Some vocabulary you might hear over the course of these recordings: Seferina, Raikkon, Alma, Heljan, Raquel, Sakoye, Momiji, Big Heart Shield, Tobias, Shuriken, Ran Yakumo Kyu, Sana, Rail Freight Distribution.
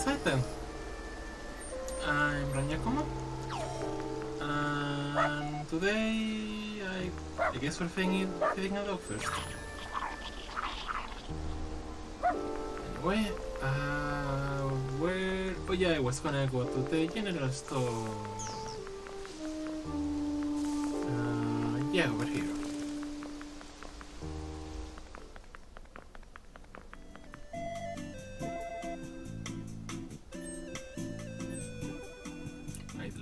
Satan. I'm Ran Yakumo. And today I guess we're feeding a dog first. Anyway, where? Oh yeah, I was gonna go to the general store. Yeah, over here.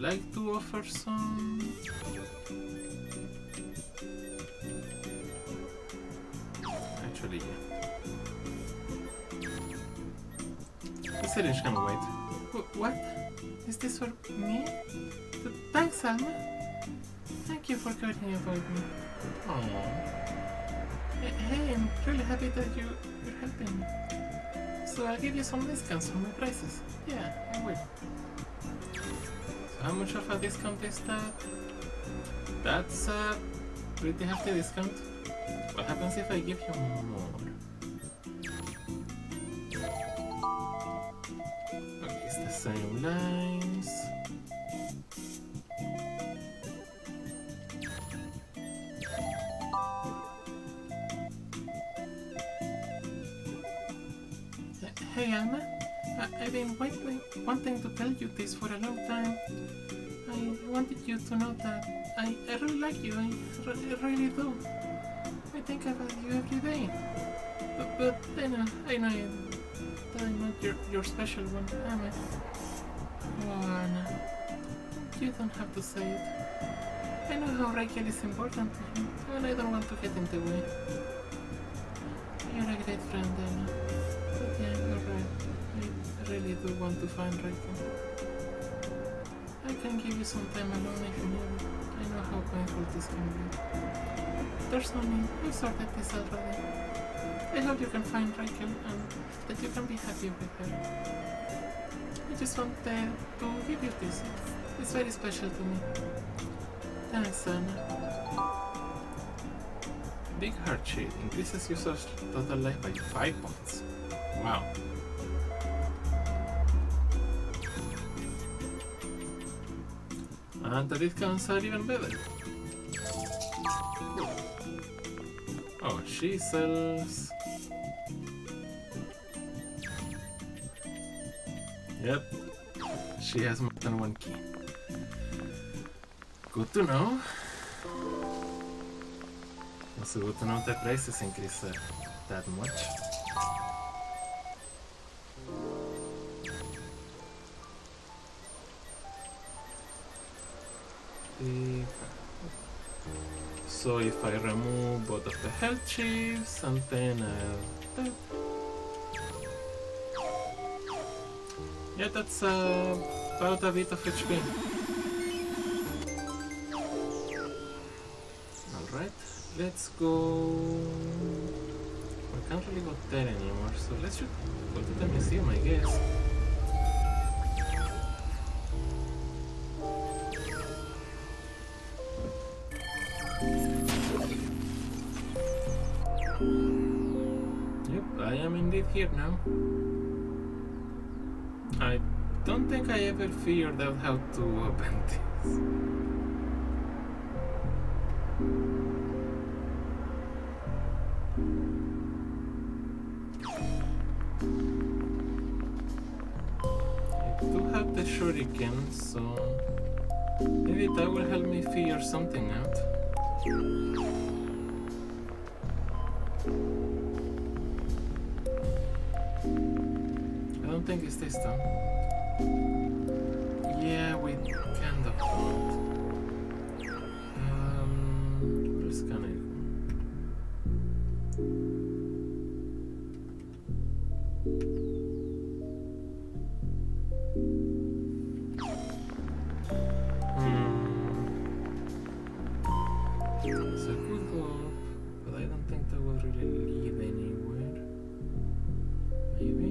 Like to offer some actually yeah. The syringe can wait. What? Is this for me? Thanks, Alma. Thank you for caring about me. Oh. Hey, I'm really happy that you're helping me. So I'll give you some discounts on my prices. Yeah, I will. How much of a discount is that? That's a pretty hefty discount. What happens if I give you more? Okay, it's the same lines. Hey Alma, I've been wanting to tell you this for a long time. I wanted you to know that I really like you, I really do. I think about you every day. But I know that I'm not your special one, am I? Oh, Anna, you don't have to say it. I know how Raquel is important to you, and I don't want to get in the way. You're a great friend, Anna. But yeah, you're right. I really do want to find Raquel. I can give you some time alone if you need it. I know how painful this can be. There's no need, I've sorted this already. I hope you can find Raquel and that you can be happy with her. I just wanted to give you this. It's very special to me. Thanks, Sana. Big Heart Shield increases user's total life by 5 points. Wow. And the discounts are even better. Oh, she sells. Yep, she has more than one key. Good to know. Also good to know the prices increase that much. So if I remove both of the health chips and then that. Yeah, that's about a bit of HP. Alright, let's go. I can't really go there anymore, so let's just go to the museum, I guess. Here now. I don't think I ever figured out how to open this. I do have the shuriken, so maybe that will help me figure something out. I think it's this time. Yeah, we kind of want. Where's can I go? So I could go up, but I don't think that will really lead anywhere. Maybe?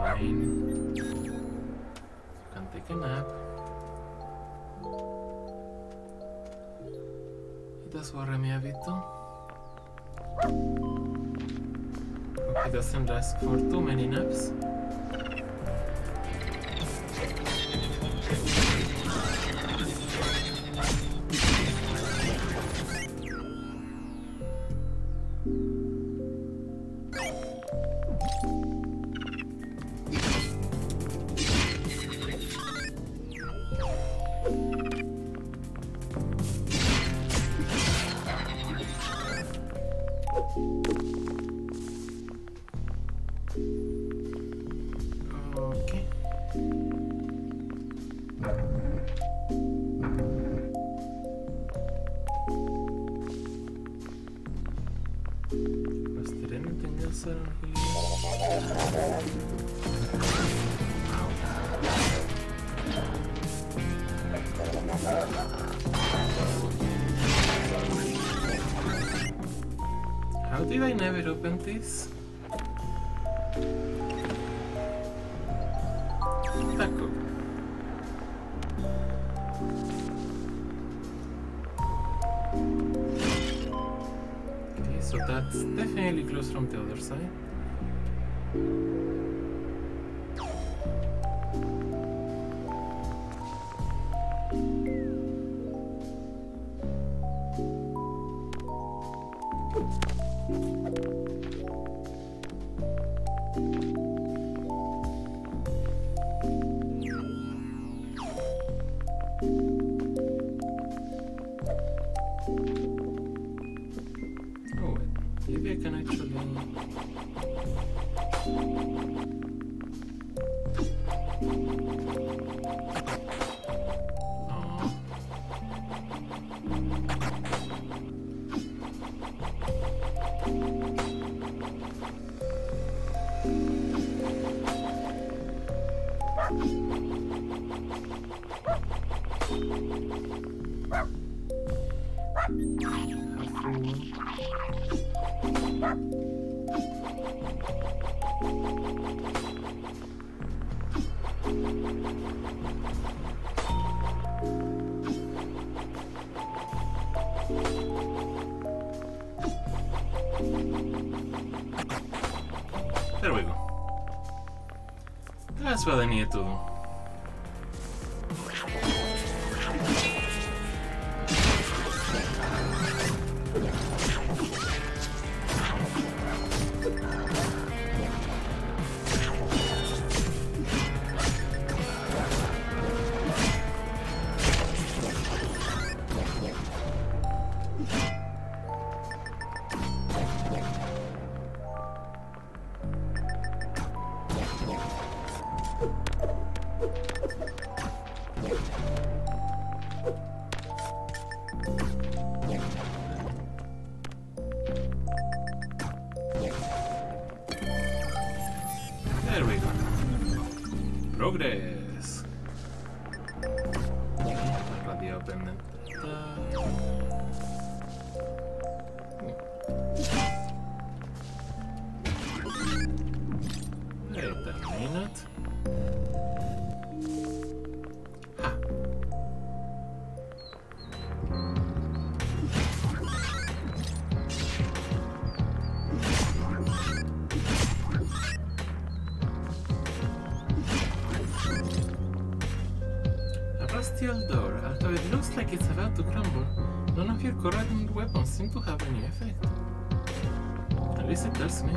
Fine. You can take a nap. It does worry me a bit too. He doesn't ask for too many naps. How did I never open this? Taco. Okay, so that's definitely closed from the other side. There we go. That's what I needed to do. Door, although it looks like it's about to crumble, none of your current weapons seem to have any effect. At least it tells me.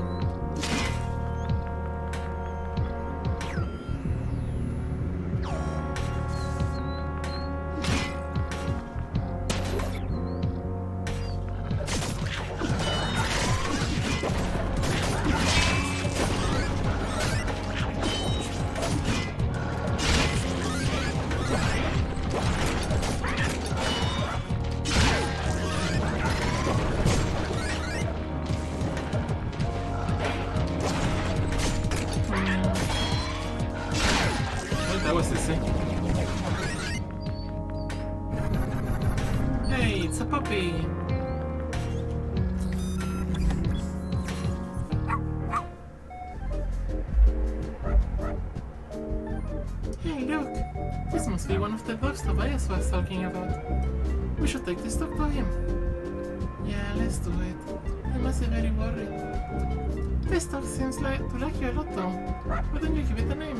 Tobias was talking about. We should take this dog to him. Yeah, let's do it. That must be very worried. This dog seems to like you a lot though. Why don't you give it a name?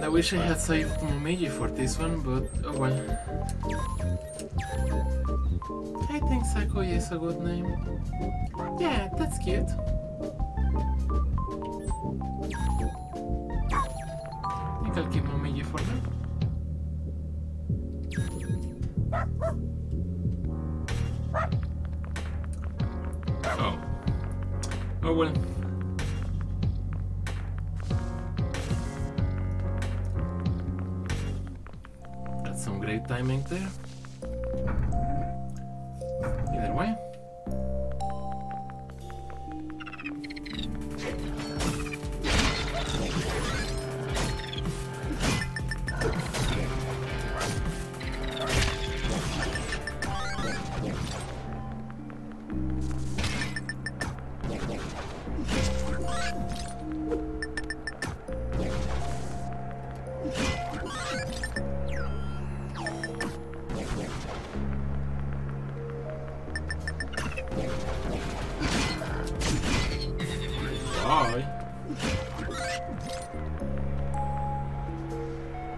I wish I had saved Momiji for this one, but oh well. I think Sakoye is a good name. Yeah, that's cute. I think I'll keep Momiji for now. Oh. Oh well. Timing there. Either way.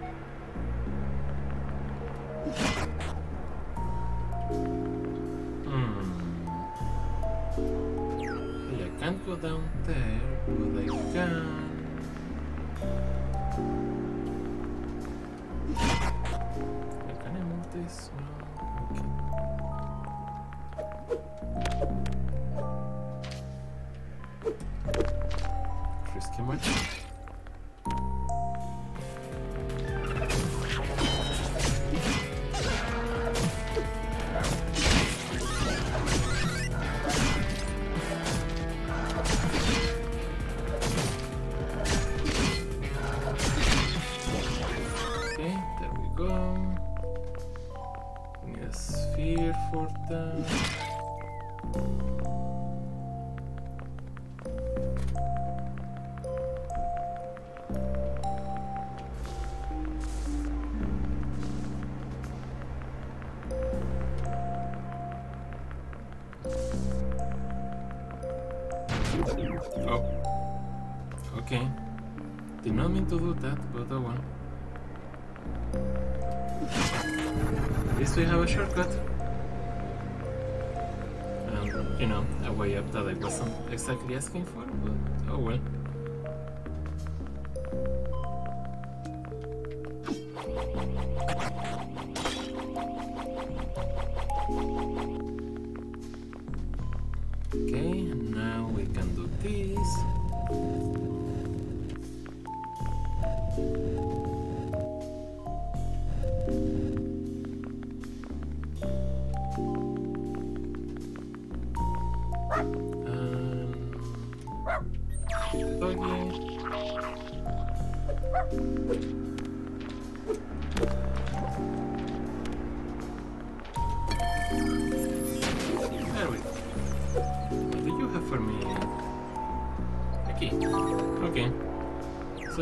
Oh, okay. Did not mean to do that, but oh well. At least we have a shortcut. And, you know, a way up that I wasn't exactly asking for, but oh well.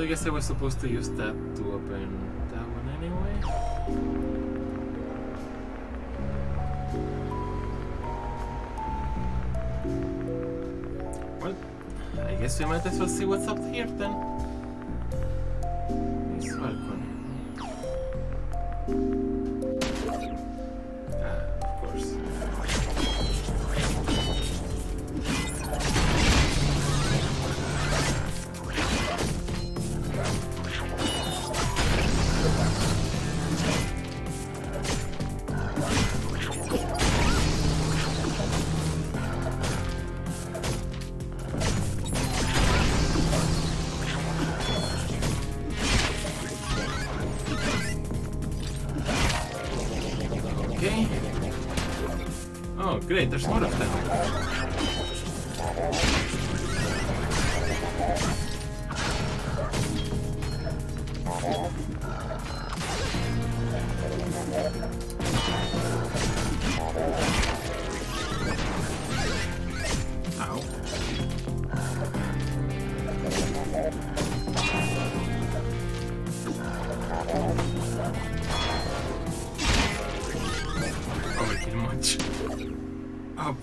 I guess I was supposed to use that to open that one anyway. Well, I guess we might as well see what's up here then. This Raikkon. Of course. Great, there's more of them.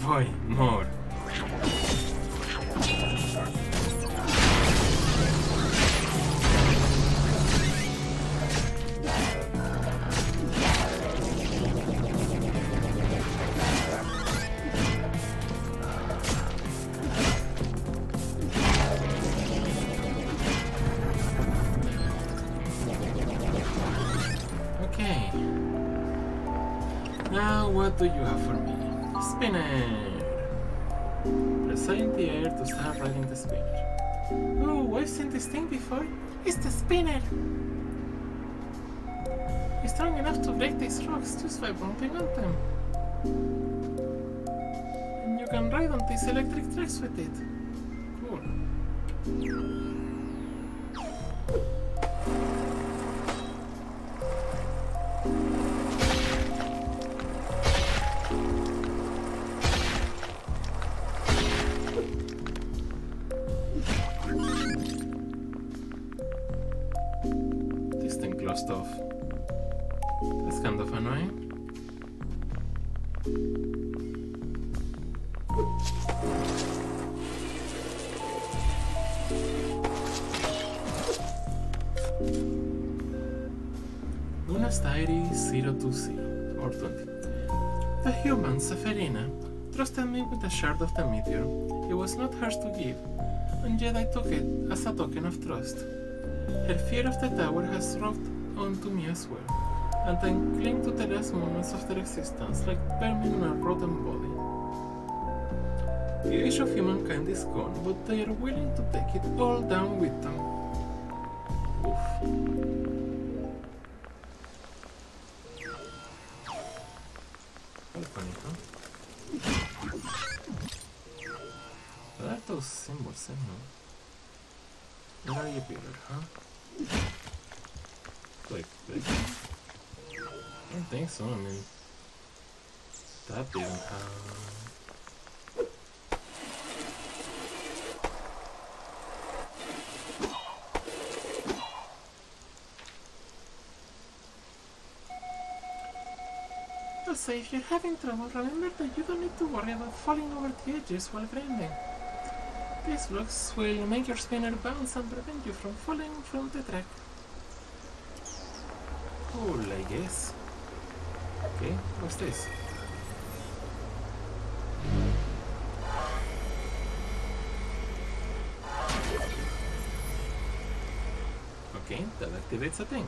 Boy, more. What do you have for me? Spinner! Press in the air to start riding the spinner. Oh, I've seen this thing before. It's the spinner! It's strong enough to break these rocks just by bumping on them. And you can ride on these electric tracks with it. Cool. Stuff. That's kind of annoying. Luna's Diary 02C or 20. The human, Seferina, trusted me with a shard of the meteor. It was not hers to give, and yet I took it as a token of trust. Her fear of the tower has robbed onto me as well, and then cling to the last moments of their existence like vermin on a rotten body. The age of humankind is gone, but they are willing to take it all down with them. Oof. What are those symbols, eh? Where are you buried, huh? Like, I don't think so, I mean, that didn't happen. Also, if you're having trouble, remember that you don't need to worry about falling over the edges while grinding. These blocks will make your spinner bounce and prevent you from falling from the track. Cool, I guess. Okay, what's this? Okay, that activates a thing.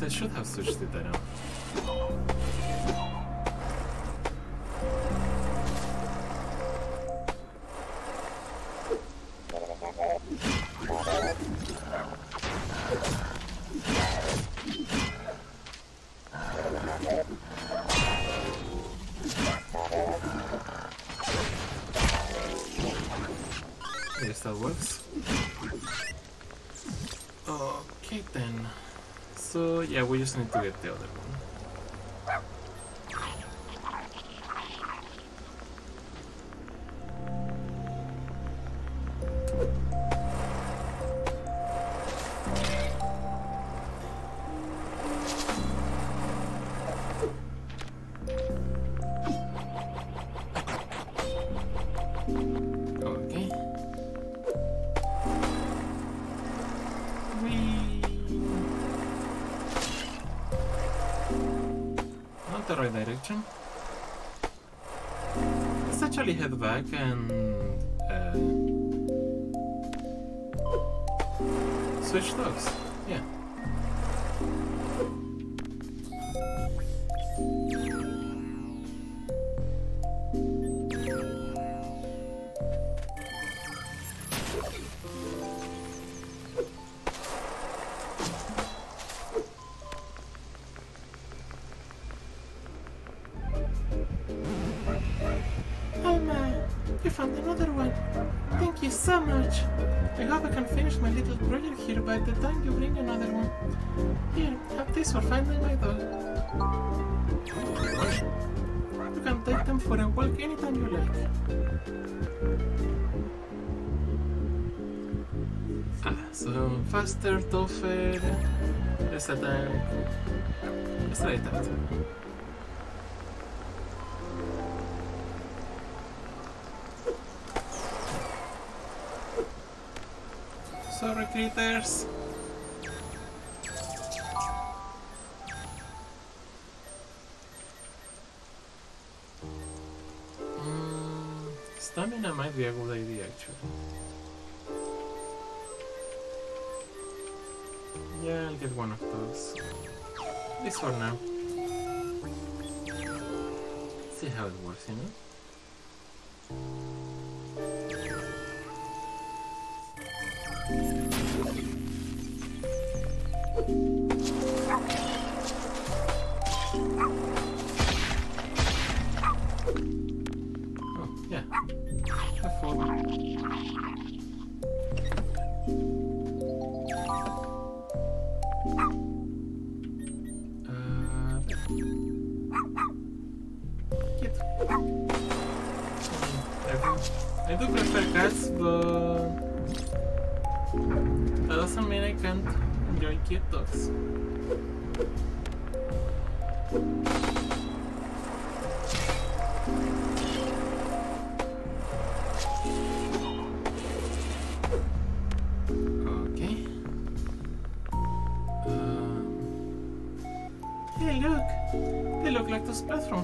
I should have switched it around. guess that works. Okay then. So yeah, we just need to get the other one. Head back and switch dogs. Yeah. By the time you bring another one. Here, have this for finding my dog. You can take them for a walk anytime you like. Ah, so faster, tougher, less attack. Let's try that. Sorry, critters. Stamina might be a good idea, actually. Yeah, I'll get one of those. This for now. See how it works, you know?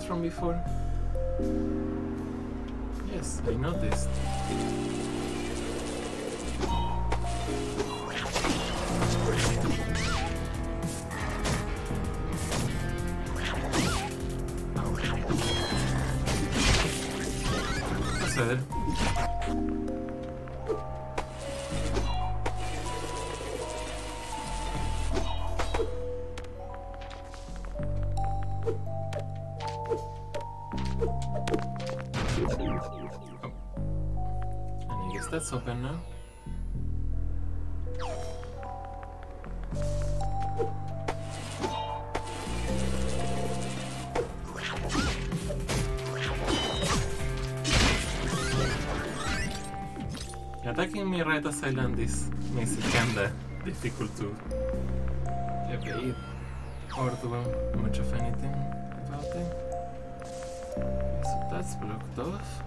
From before. Yes, I noticed. What's that? That's open now. Attacking me right as I land this makes it kinda difficult to evade or do much of anything about it. So that's blocked off.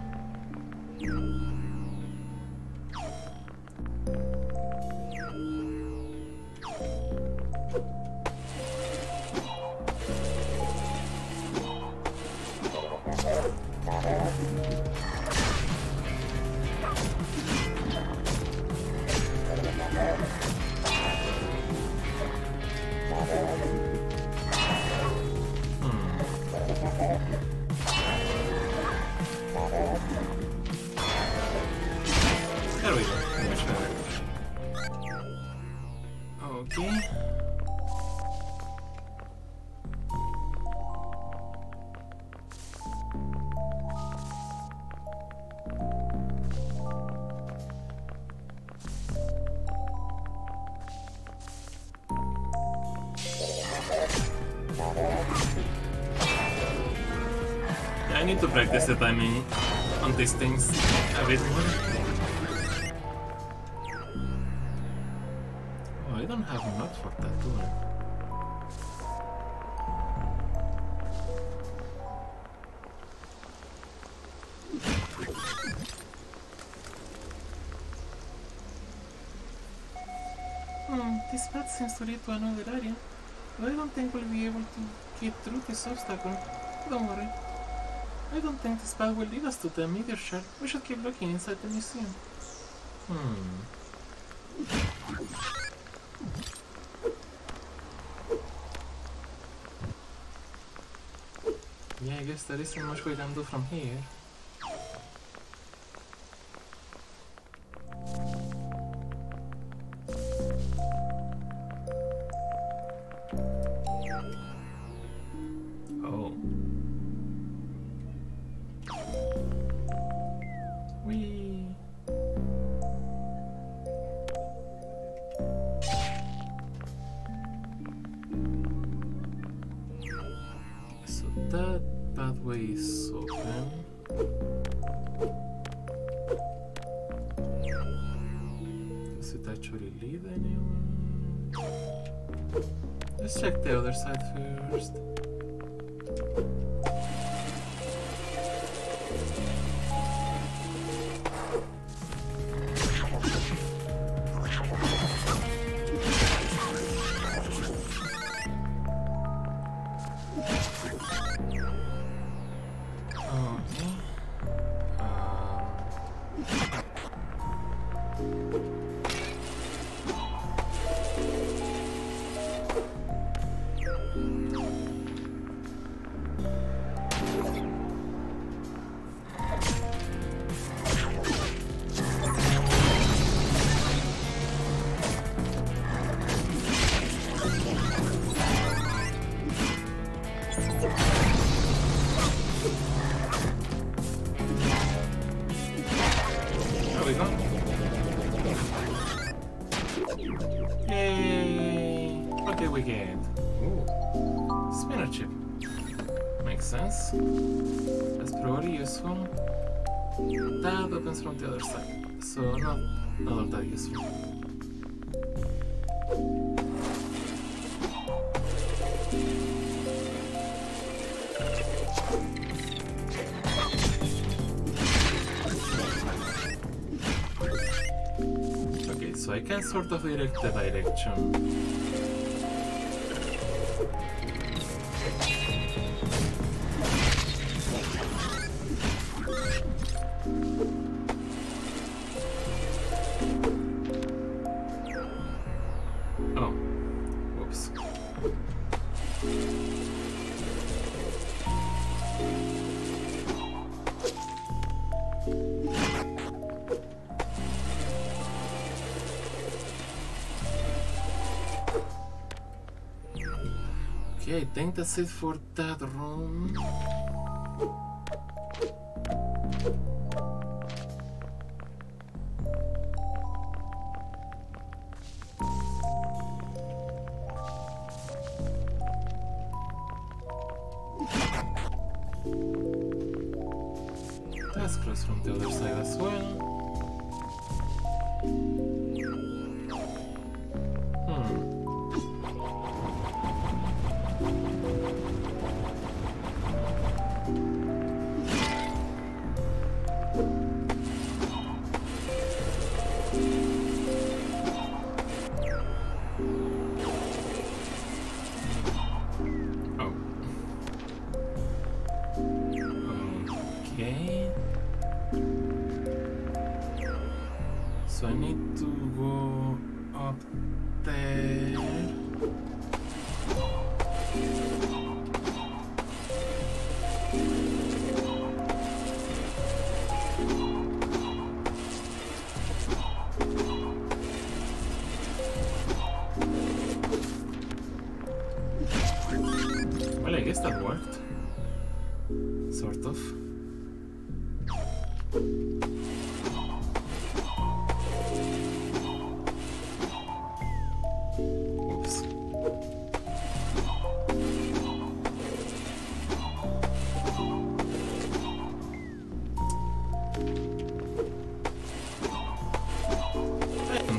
need to practice the timing on these things a bit more. Oh, I don't have a map for that, do I? This path seems to lead to another area, but I don't think we'll be able to get through this obstacle. Don't worry. I don't think this path will lead us to the meteor shard. We should keep looking inside the museum. Yeah, I guess there isn't much we can do from here. From the other side, so not all that useful. Okay, so I can sort of direct the direction. Okay, I think that's it for that room.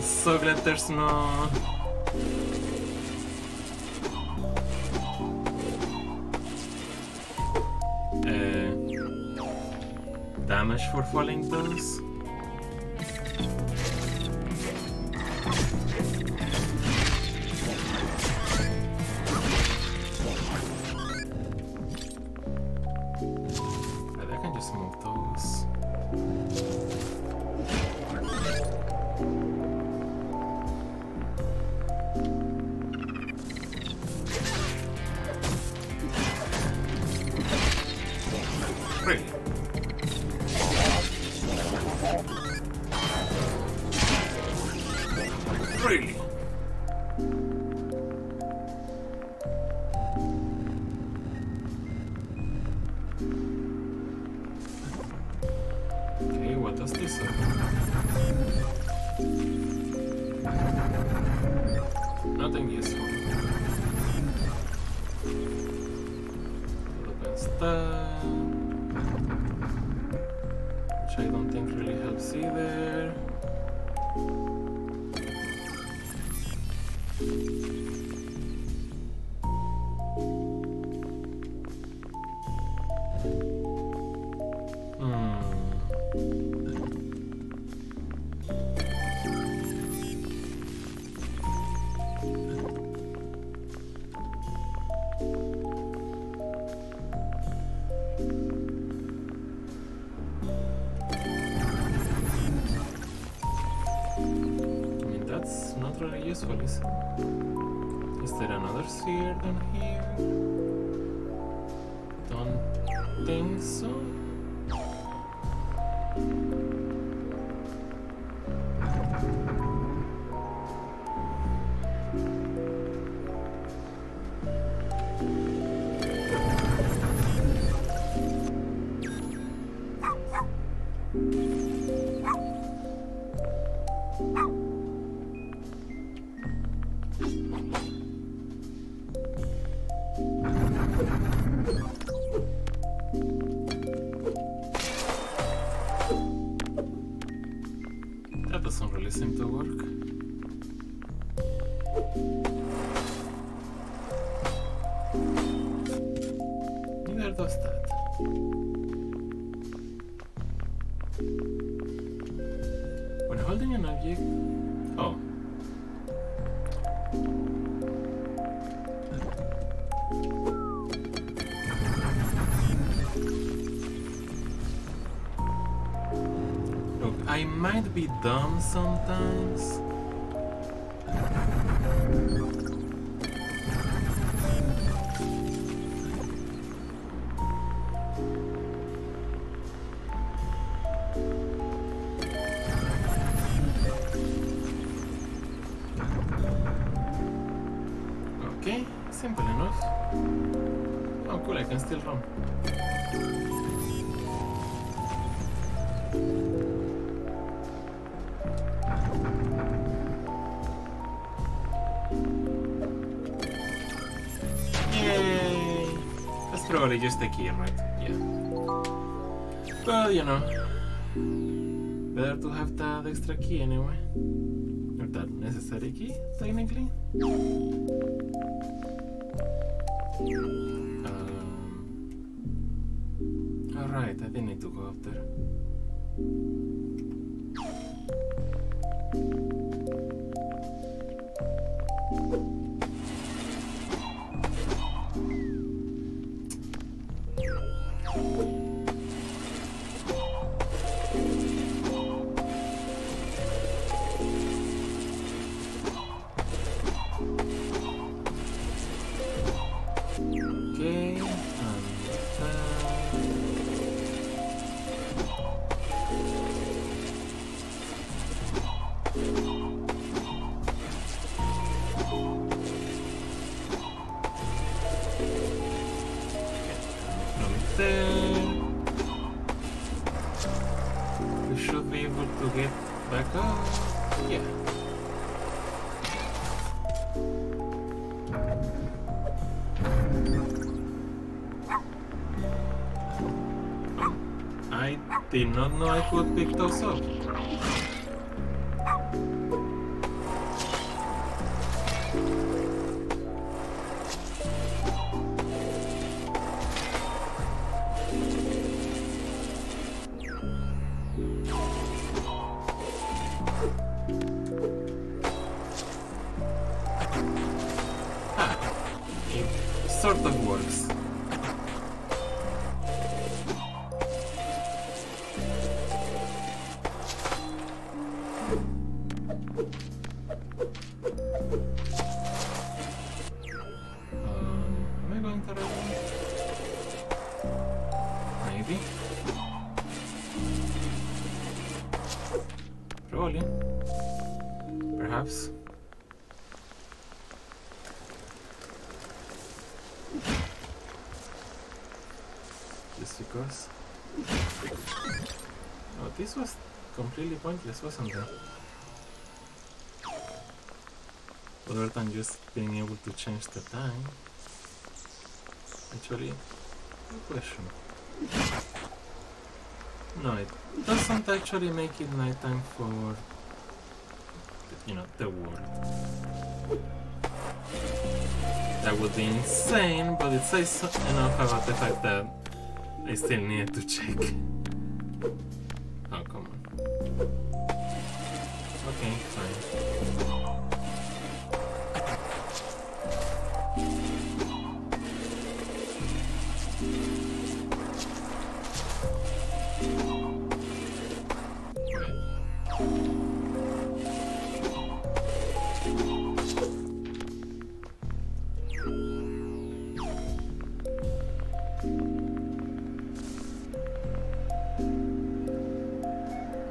so glad there's no... damage for falling those. Is there another sphere down here? Don't think so. Be dumb sometimes. Okay, simple enough. Oh cool, I can still run. Probably just the key, right? Yeah. But you know, better to have that extra key anyway. Or that necessary key, technically. Alright, I didn't need to go up there. I did not know I could pick those up. Ah, it sort of works. Pointless, wasn't it? Other than just being able to change the time. Actually, good question. No, it doesn't actually make it nighttime for, you know, the world. That would be insane, but it says enough about the fact that I still needed to check. Okay, fine.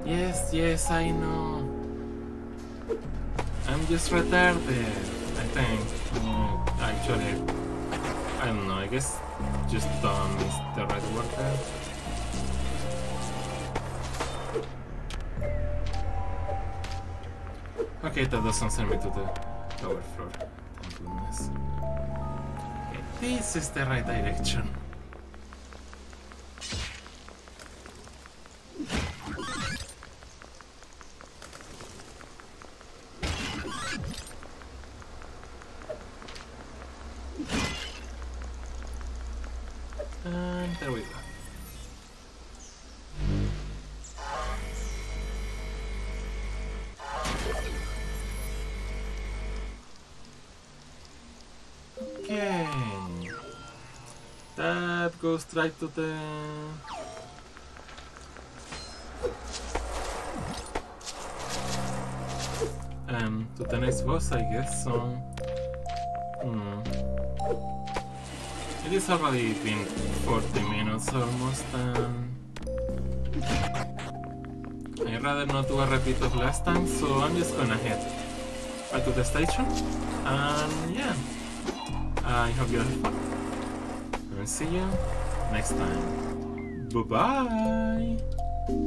Yes, yes, I know. Just retarded, I think. Actually, I don't know, I guess just dumb is the right word there. Okay, that doesn't send me to the lower floor, thank goodness. Okay, this is the right direction. Straight to the... to the next boss, I guess, so... It is already been 40 minutes almost, and... I'd rather not do a repeat of last time, so I'm just gonna head back to the station, and yeah, I hope you had fun. I will see you next time. Bye-bye!